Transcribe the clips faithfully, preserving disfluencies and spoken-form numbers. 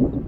You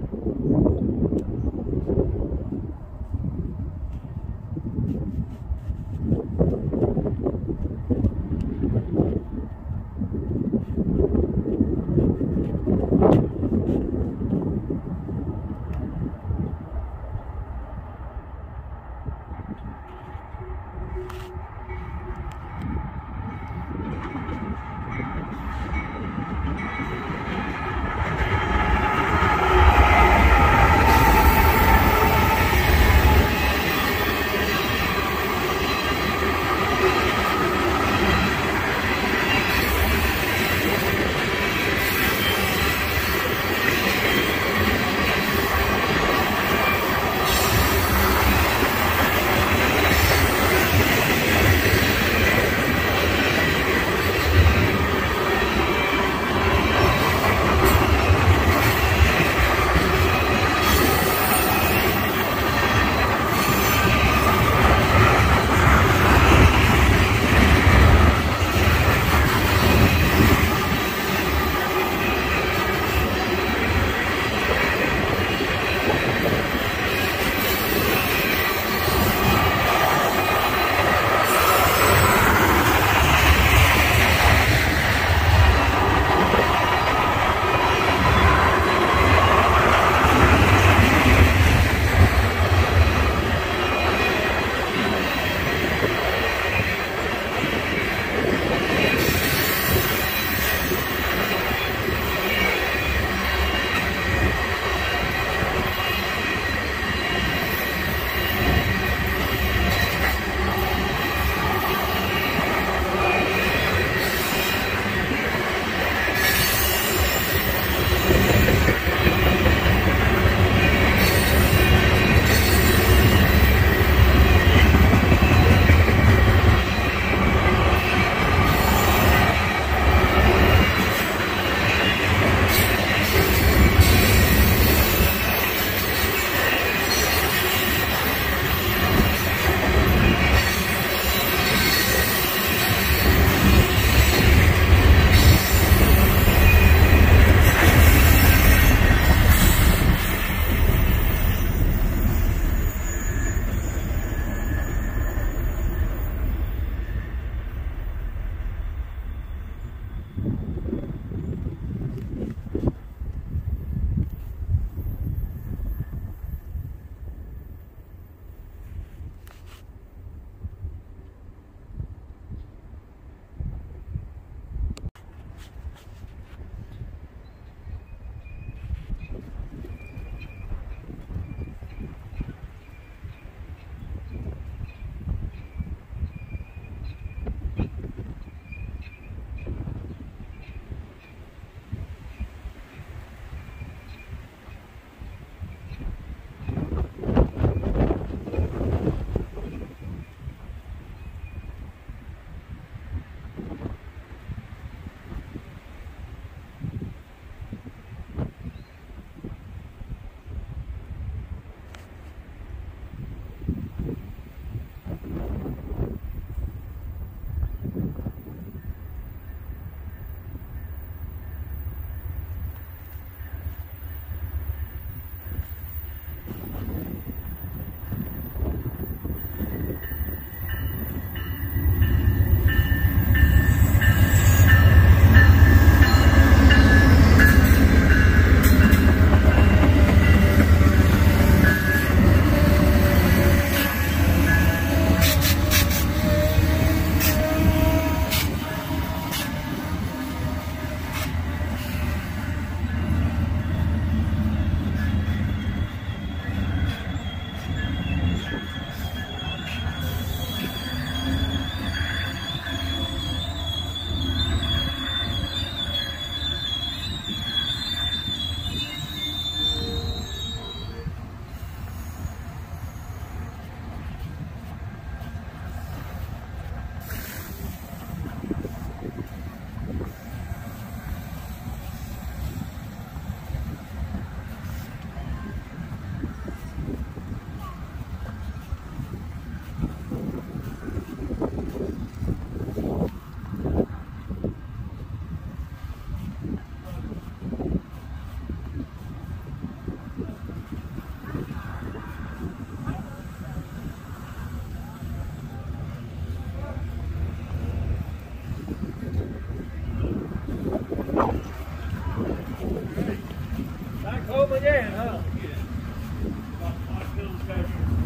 over there, huh?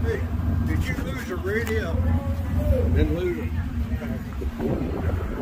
Hey, did you lose a radio? Didn't lose them.